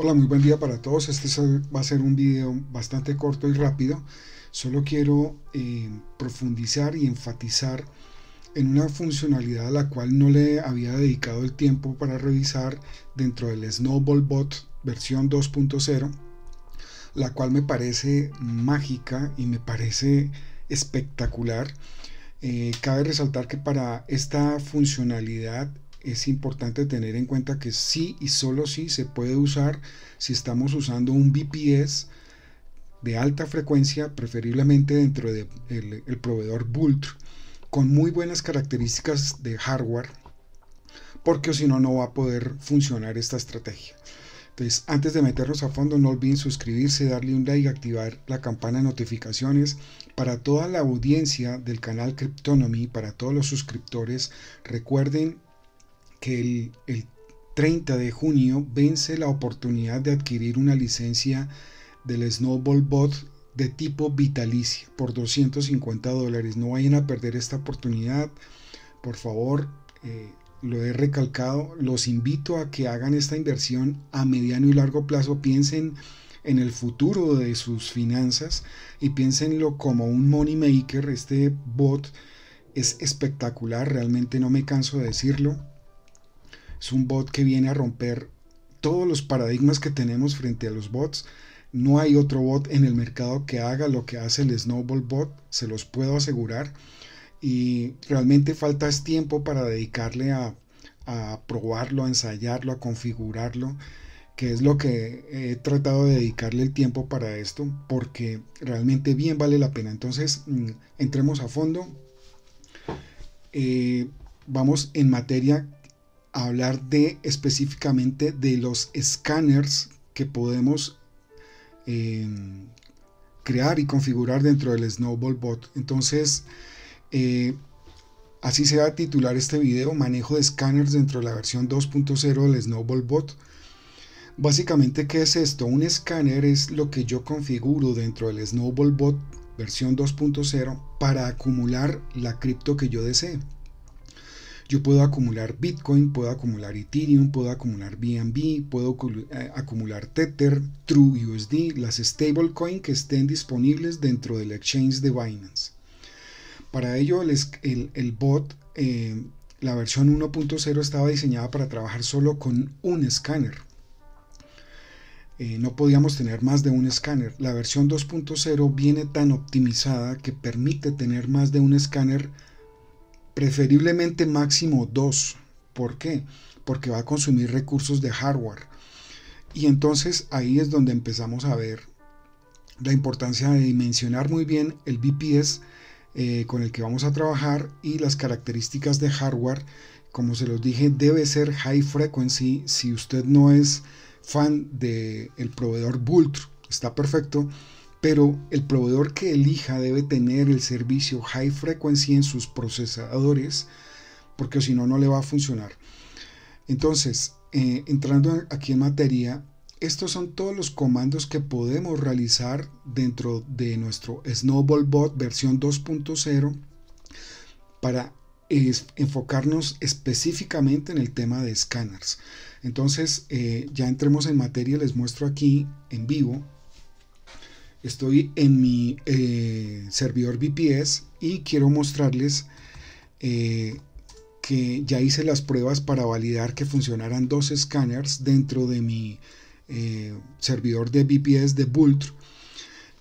Hola, muy buen día para todos. Este va a ser un video bastante corto y rápido. Solo quiero profundizar y enfatizar en una funcionalidad a la cual no le había dedicado el tiempo para revisar dentro del SnowBall Bot versión 2.0, la cual me parece mágica y me parece espectacular. Cabe resaltar que para esta funcionalidad es importante tener en cuenta que sí y solo sí se puede usar si estamos usando un VPS de alta frecuencia, preferiblemente dentro del proveedor Vultr, con muy buenas características de hardware, porque si no, no va a poder funcionar esta estrategia. Entonces, antes de meternos a fondo, no olviden suscribirse, darle un like, activar la campana de notificaciones. Para toda la audiencia del canal Cryptonomy, para todos los suscriptores, recuerden que el 30 de junio vence la oportunidad de adquirir una licencia del SnowBall Bot de tipo vitalicio por $250. No vayan a perder esta oportunidad, por favor. Lo he recalcado, los invito a que hagan esta inversión a mediano y largo plazo. Piensen en el futuro de sus finanzas y piénsenlo como un money maker. Este bot es espectacular, realmente no me canso de decirlo. Es un bot que viene a romper todos los paradigmas que tenemos frente a los bots. No hay otro bot en el mercado que haga lo que hace el SnowBall Bot, se los puedo asegurar. Y realmente falta tiempo para dedicarle a probarlo, a ensayarlo, a configurarlo, que es lo que he tratado de dedicarle el tiempo para esto, porque realmente bien vale la pena. Entonces, entremos a fondo. Vamos en materia a hablar específicamente de los escáneres que podemos crear y configurar dentro del SnowBall Bot. Entonces, así se va a titular este video: manejo de escáneres dentro de la versión 2.0 del SnowBall Bot. Básicamente, ¿qué es esto? Un escáner es lo que yo configuro dentro del SnowBall Bot versión 2.0 para acumular la cripto que yo desee. Yo puedo acumular Bitcoin, puedo acumular Ethereum, puedo acumular BNB, puedo acumular Tether, TrueUSD, las stablecoins que estén disponibles dentro del exchange de Binance. Para ello, el bot, la versión 1.0 estaba diseñada para trabajar solo con un escáner. No podíamos tener más de un escáner. La versión 2.0 viene tan optimizada que permite tener más de un escáner, preferiblemente máximo 2. ¿Por qué? Porque va a consumir recursos de hardware. Y entonces ahí es donde empezamos a ver la importancia de dimensionar muy bien el VPS con el que vamos a trabajar, y las características de hardware. Como se los dije, debe ser high frequency. Si usted no es fan del proveedor Vultr, está perfecto, pero el proveedor que elija debe tener el servicio high frequency en sus procesadores, porque si no, no le va a funcionar. Entonces, entrando aquí en materia, estos son todos los comandos que podemos realizar dentro de nuestro SnowBall Bot versión 2.0 para enfocarnos específicamente en el tema de escáneres. Entonces, ya entremos en materia. Les muestro aquí en vivo. Estoy en mi servidor VPS y quiero mostrarles que ya hice las pruebas para validar que funcionaran dos escáneres dentro de mi servidor de VPS de Vultr,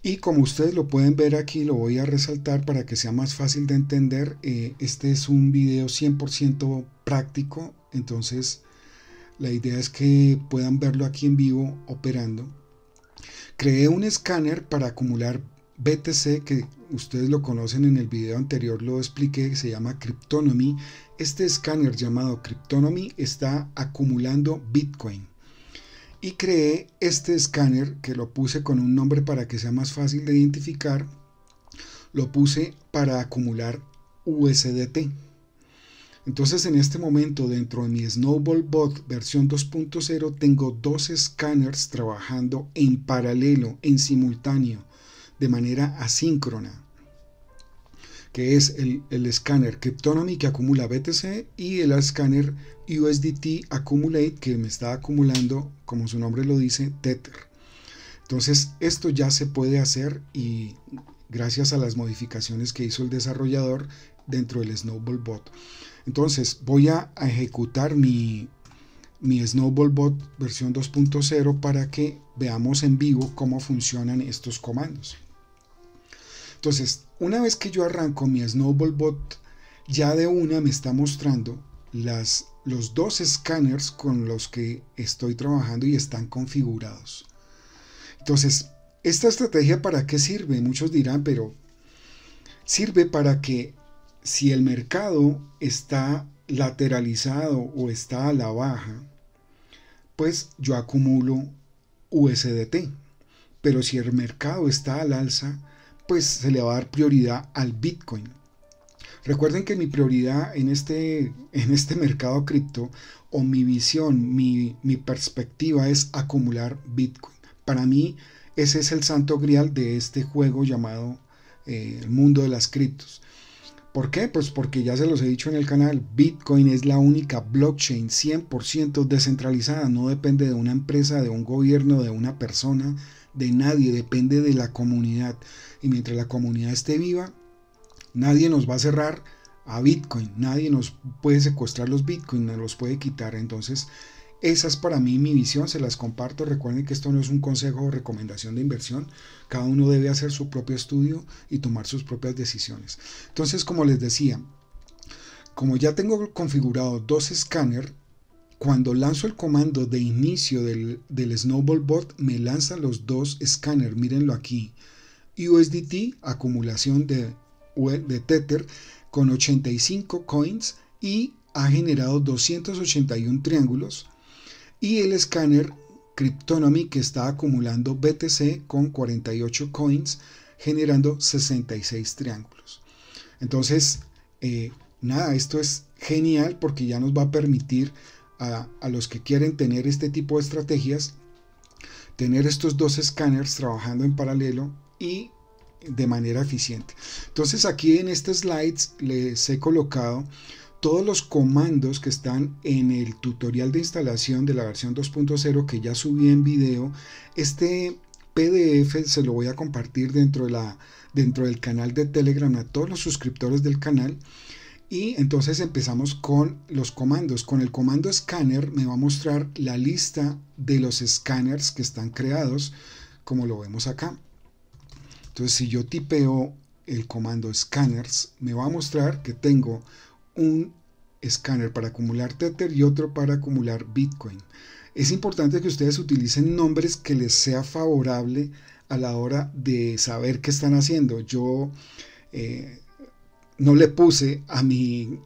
y como ustedes lo pueden ver aquí, lo voy a resaltar para que sea más fácil de entender. Este es un video 100% práctico, entonces la idea es que puedan verlo aquí en vivo operando. Creé un escáner para acumular BTC, que ustedes lo conocen, en el video anterior lo expliqué, que se llama Cryptonomy. Este escáner llamado Cryptonomy está acumulando Bitcoin. Y creé este escáner, que lo puse con un nombre para que sea más fácil de identificar, lo puse para acumular USDT. Entonces, en este momento, dentro de mi SnowBall Bot versión 2.0 tengo dos escáneres trabajando en paralelo, en simultáneo, de manera asíncrona. que es el escáner Cryptonomy que acumula BTC y el escáner USDT Accumulate que me está acumulando, como su nombre lo dice, Tether. Entonces esto ya se puede hacer y gracias a las modificaciones que hizo el desarrollador dentro del SnowBall Bot. Entonces voy a ejecutar mi SnowBall Bot versión 2.0 para que veamos en vivo cómo funcionan estos comandos. Entonces, una vez que yo arranco mi SnowBall Bot, ya de una me está mostrando los dos escáneres con los que estoy trabajando y están configurados. Entonces, ¿esta estrategia para qué sirve? Muchos dirán, pero sirve para que si el mercado está lateralizado o está a la baja, pues yo acumulo USDT. Pero si el mercado está al alza, pues se le va a dar prioridad al Bitcoin. Recuerden que mi prioridad en este mercado cripto, o mi visión, mi perspectiva, es acumular Bitcoin. Para mí ese es el santo grial de este juego llamado el mundo de las criptos. ¿Por qué? Pues porque ya se los he dicho en el canal, Bitcoin es la única blockchain 100% descentralizada, no depende de una empresa, de un gobierno, de una persona, de nadie, depende de la comunidad. Y mientras la comunidad esté viva, nadie nos va a cerrar a Bitcoin, nadie nos puede secuestrar los Bitcoin, nos los puede quitar. Entonces, esa es para mí mi visión, se las comparto. Recuerden que esto no es un consejo o recomendación de inversión. Cada uno debe hacer su propio estudio y tomar sus propias decisiones. Entonces, como les decía, como ya tengo configurado dos escáneres, cuando lanzo el comando de inicio del SnowBall Bot, me lanza los dos escáneres. Mírenlo aquí. USDT, acumulación de Tether con 85 coins y ha generado 281 triángulos. Y el escáner Cryptonomy que está acumulando BTC con 48 coins, generando 66 triángulos. Entonces, nada, esto es genial porque ya nos va a permitir a los que quieren tener este tipo de estrategias, tener estos dos escáneres trabajando en paralelo y de manera eficiente. Entonces aquí en este slides les he colocado todos los comandos que están en el tutorial de instalación de la versión 2.0 que ya subí en video. Este PDF se lo voy a compartir dentro del canal de Telegram a todos los suscriptores del canal. Y entonces empezamos con los comandos. Con el comando escáner me va a mostrar la lista de los escáneres que están creados, como lo vemos acá. Entonces si yo tipeo el comando scanners, me va a mostrar que tengo un escáner para acumular Tether y otro para acumular Bitcoin. Es importante que ustedes utilicen nombres que les sea favorable a la hora de saber qué están haciendo. Yo no le puse a mi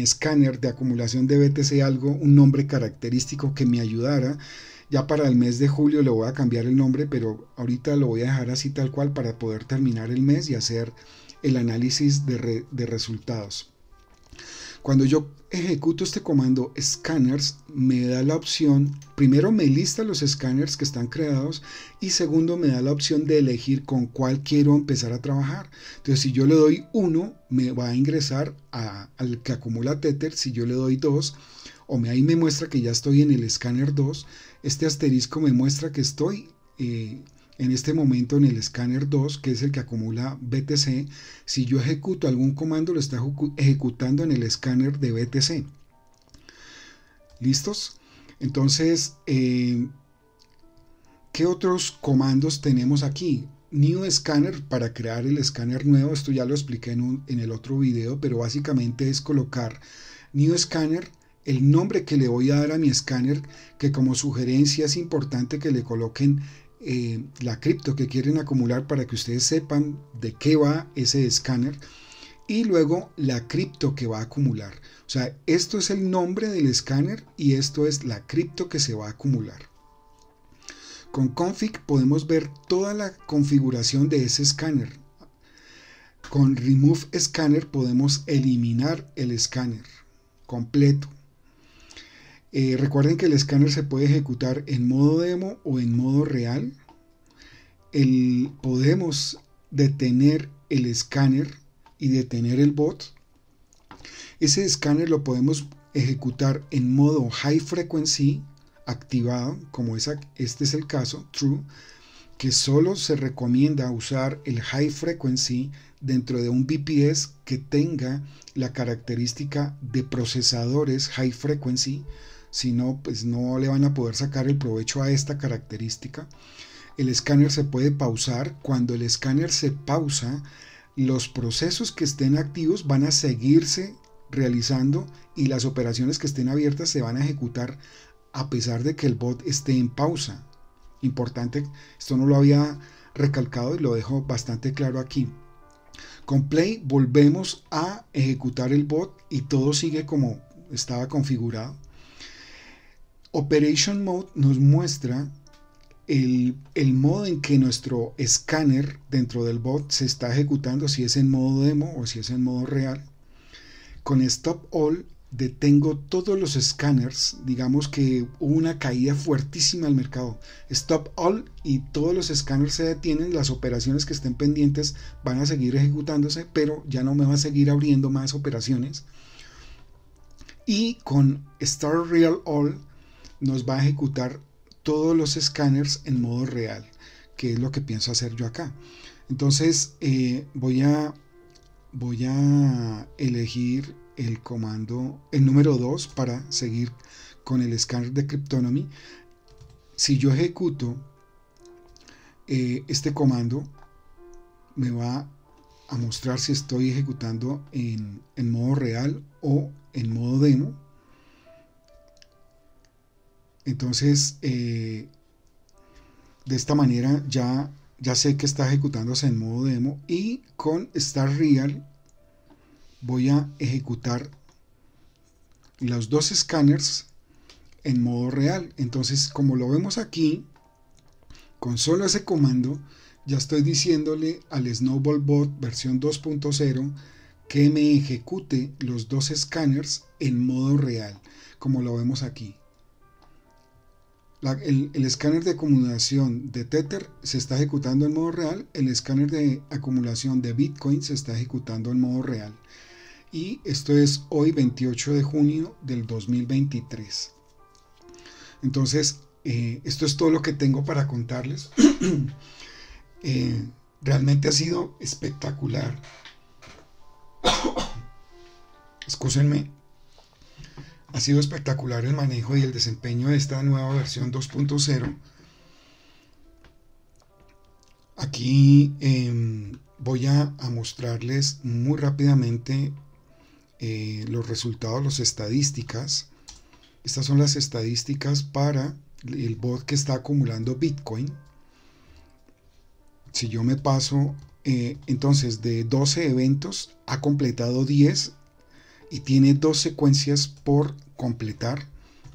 escáner de acumulación de BTC un nombre característico que me ayudara. Ya para el mes de julio le voy a cambiar el nombre, pero ahorita lo voy a dejar así tal cual para poder terminar el mes y hacer el análisis de resultados. Cuando yo ejecuto este comando scanners, me da la opción, primero me lista los escáneres que están creados y segundo me da la opción de elegir con cuál quiero empezar a trabajar. Entonces si yo le doy 1, me va a ingresar al que acumula Tether. Si yo le doy 2, ahí me muestra que ya estoy en el escáner 2. Este asterisco me muestra que estoy en este momento en el escáner 2, que es el que acumula BTC. Si yo ejecuto algún comando, lo está ejecutando en el escáner de BTC. ¿Listos? Entonces, ¿qué otros comandos tenemos aquí? New Scanner, para crear el escáner nuevo. Esto ya lo expliqué en el otro video, pero básicamente es colocar New Scanner, el nombre que le voy a dar a mi escáner, que como sugerencia es importante que le coloquen la cripto que quieren acumular para que ustedes sepan de qué va ese escáner, y luego la cripto que va a acumular. O sea, esto es el nombre del escáner y esto es la cripto que se va a acumular. Con config podemos ver toda la configuración de ese escáner. Con remove scanner podemos eliminar el escáner completo. Recuerden que el escáner se puede ejecutar en modo demo o en modo real. Podemos detener el escáner y detener el bot, ese escáner lo podemos ejecutar en modo High Frequency activado, como este es el caso, True, que solo se recomienda usar el High Frequency dentro de un VPS que tenga la característica de procesadores High Frequency, si no, pues no le van a poder sacar el provecho a esta característica. El escáner se puede pausar. Cuando el escáner se pausa, los procesos que estén activos van a seguirse realizando y las operaciones que estén abiertas se van a ejecutar a pesar de que el bot esté en pausa. Importante, esto no lo había recalcado y lo dejo bastante claro aquí. Con play volvemos a ejecutar el bot y todo sigue como estaba configurado. Operation Mode nos muestra el modo en que nuestro escáner dentro del bot se está ejecutando, si es en modo demo o si es en modo real. Con Stop All detengo todos los escáneres. Digamos que hubo una caída fuertísima al mercado. Stop All y todos los escáneres se detienen. Las operaciones que estén pendientes van a seguir ejecutándose, pero ya no me va a seguir abriendo más operaciones. Y con Start Real All nos va a ejecutar todos los escáneres en modo real, que es lo que pienso hacer yo acá. Entonces voy a elegir el comando, el número 2, para seguir con el escáner de Cryptonomy. Si yo ejecuto este comando, me va a mostrar si estoy ejecutando en modo real o en modo demo. Entonces de esta manera ya sé que está ejecutándose en modo demo, y con Start Real voy a ejecutar los dos escáneres en modo real. Entonces, como lo vemos aquí, con solo ese comando ya estoy diciéndole al Snowball Bot versión 2.0 que me ejecute los dos escáneres en modo real, como lo vemos aquí. El escáner de acumulación de Tether se está ejecutando en modo real, el escáner de acumulación de Bitcoin se está ejecutando en modo real. Y esto es hoy 28 de junio del 2023. Entonces, esto es todo lo que tengo para contarles. Realmente ha sido espectacular. Excúsenme. Ha sido espectacular el manejo y el desempeño de esta nueva versión 2.0. Aquí voy a mostrarles muy rápidamente los resultados, las estadísticas. Estas son las estadísticas para el bot que está acumulando Bitcoin. Si yo me paso, entonces de 12 eventos ha completado 10 y tiene dos secuencias por completar,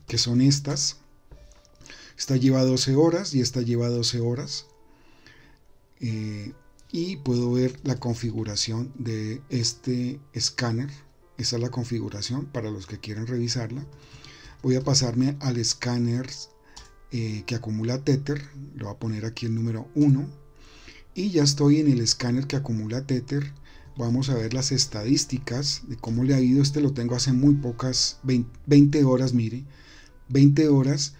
que son estas. Esta lleva 12 horas y esta lleva 12 horas. Y puedo ver la configuración de este escáner. Esa es la configuración para los que quieran revisarla. Voy a pasarme al escáner que acumula Tether. Lo voy a poner aquí el número 1. Y ya estoy en el escáner que acumula Tether. Vamos a ver las estadísticas de cómo le ha ido. Este lo tengo hace muy pocas, 20 horas, mire, 20 horas,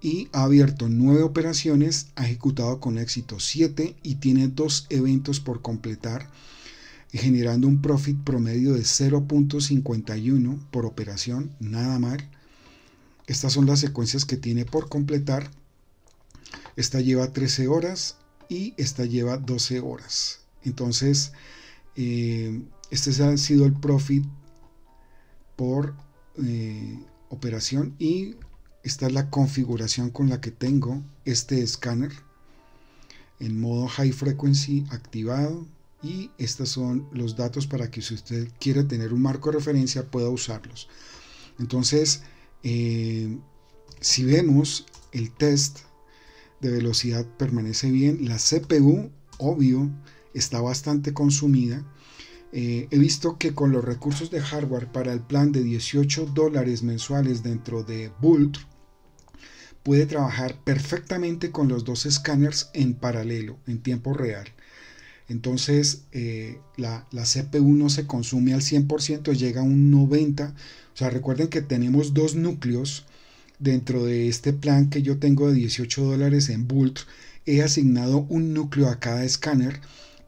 y ha abierto 9 operaciones, ha ejecutado con éxito 7 y tiene 2 eventos por completar, generando un profit promedio de 0.51 por operación, nada mal. Estas son las secuencias que tiene por completar. Esta lleva 13 horas y esta lleva 12 horas. Entonces, este ha sido el profit por operación, y esta es la configuración con la que tengo este escáner en modo High Frequency activado, y estos son los datos para que, si usted quiere tener un marco de referencia, pueda usarlos. Entonces, si vemos el test de velocidad, permanece bien. La CPU, obvio, está bastante consumida. He visto que con los recursos de hardware para el plan de $18 mensuales dentro de Vultr puede trabajar perfectamente con los dos escáneres en paralelo, en tiempo real. entonces la CPU no se consume al 100%, llega a un 90%. O sea, recuerden que tenemos dos núcleos dentro de este plan que yo tengo de $18 en Vultr. He asignado un núcleo a cada escáner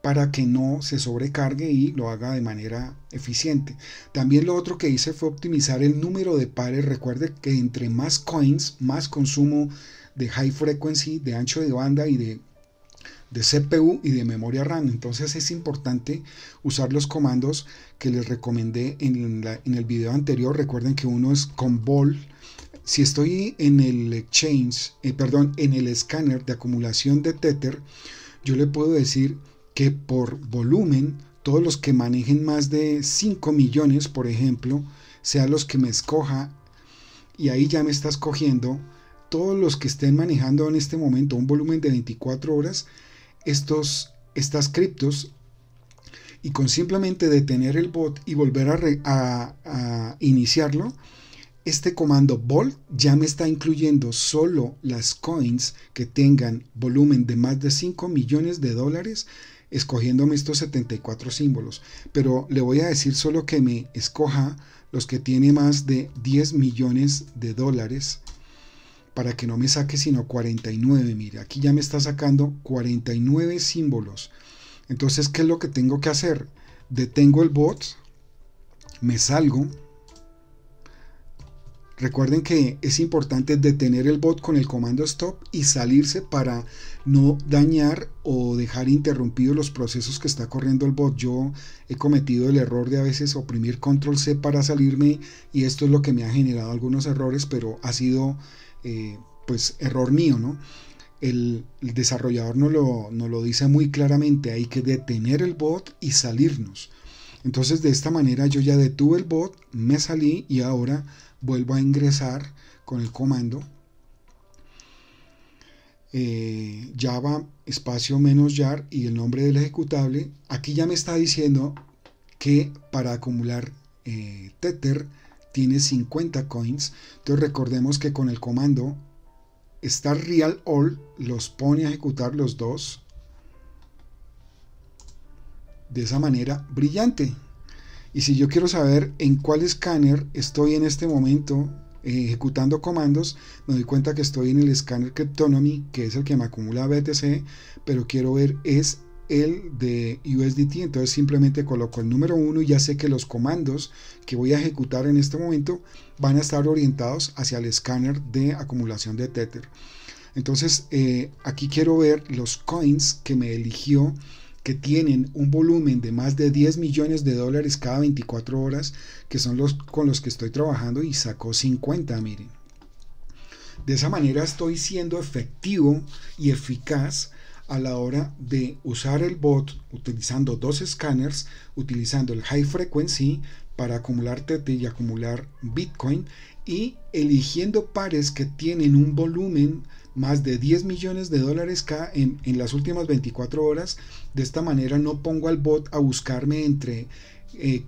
para que no se sobrecargue y lo haga de manera eficiente. También lo otro que hice fue optimizar el número de pares. Recuerden que entre más coins, más consumo de high frequency, de ancho de banda y de CPU y de memoria RAM. Entonces es importante usar los comandos que les recomendé en el video anterior. Recuerden que uno es con vol. Si estoy en el escáner de acumulación de Tether, yo le puedo decir que por volumen, todos los que manejen más de 5 millones, por ejemplo, sean los que me escoja, y ahí ya me está escogiendo todos los que estén manejando en este momento un volumen de 24 horas, estas criptos, y con simplemente detener el bot y volver a iniciarlo, este comando Volt ya me está incluyendo solo las coins que tengan volumen de más de $5 millones, escogiéndome estos 74 símbolos. Pero le voy a decir solo que me escoja los que tienen más de $10 millones, para que no me saque sino 49. Mire, aquí ya me está sacando 49 símbolos. Entonces, ¿qué es lo que tengo que hacer? Detengo el bot, me salgo. Recuerden que es importante detener el bot con el comando stop y salirse para no dañar o dejar interrumpidos los procesos que está corriendo el bot. Yo he cometido el error de a veces oprimir control C para salirme, y esto es lo que me ha generado algunos errores, pero ha sido pues error mío, ¿no? El desarrollador no lo dice muy claramente. Hay que detener el bot y salirnos. Entonces, de esta manera yo ya detuve el bot, me salí y ahora vuelvo a ingresar con el comando java espacio menos jar y el nombre del ejecutable. Aquí ya me está diciendo que para acumular Tether tiene 50 coins. Entonces recordemos que con el comando star real all los pone a ejecutar los dos. De esa manera brillante. Y si yo quiero saber en cuál escáner estoy en este momento ejecutando comandos, me doy cuenta que estoy en el escáner Cryptonomy, que es el que me acumula BTC, pero quiero ver es el de USDT. Entonces simplemente coloco el número 1 y ya sé que los comandos que voy a ejecutar en este momento van a estar orientados hacia el escáner de acumulación de Tether. Entonces aquí quiero ver los coins que me eligió, que tienen un volumen de más de $10 millones cada 24 horas, que son los con los que estoy trabajando, y sacó 50, miren. De esa manera estoy siendo efectivo y eficaz a la hora de usar el bot, utilizando dos escáneres, utilizando el high frequency para acumular Tether y acumular Bitcoin, y eligiendo pares que tienen un volumen más de $10 millones cada en las últimas 24 horas. De esta manera no pongo al bot a buscarme entre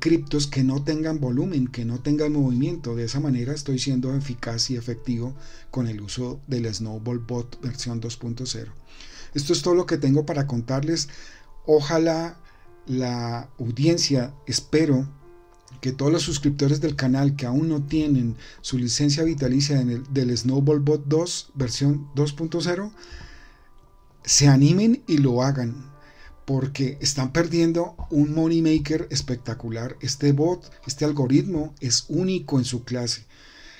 criptos que no tengan volumen, que no tengan movimiento. De esa manera estoy siendo eficaz y efectivo con el uso del SnowBall Bot versión 2.0. Esto es todo lo que tengo para contarles. Ojalá la audiencia, espero que todos los suscriptores del canal que aún no tienen su licencia vitalicia del SnowBall Bot 2 versión 2.0 se animen y lo hagan, porque están perdiendo un money maker espectacular. Este bot, este algoritmo es único en su clase.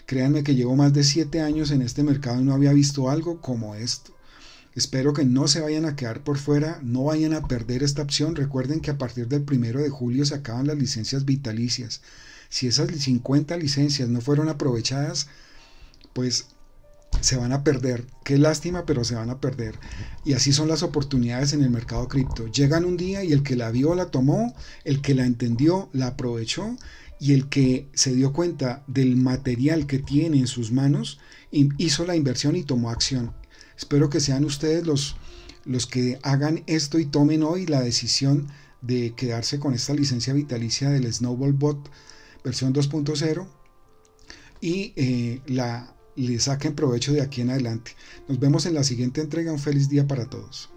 Créanme que llevo más de 7 años en este mercado y no había visto algo como esto. Espero que no se vayan a quedar por fuera, no vayan a perder esta opción. Recuerden que a partir del 1 de julio se acaban las licencias vitalicias. Si esas 50 licencias no fueron aprovechadas, pues se van a perder. Qué lástima, pero se van a perder. Y así son las oportunidades en el mercado cripto. Llegan un día y el que la vio la tomó, el que la entendió la aprovechó, y el que se dio cuenta del material que tiene en sus manos hizo la inversión y tomó acción. Espero que sean ustedes los que hagan esto y tomen hoy la decisión de quedarse con esta licencia vitalicia del SnowBall Bot versión 2.0 y le saquen provecho de aquí en adelante. Nos vemos en la siguiente entrega. Un feliz día para todos.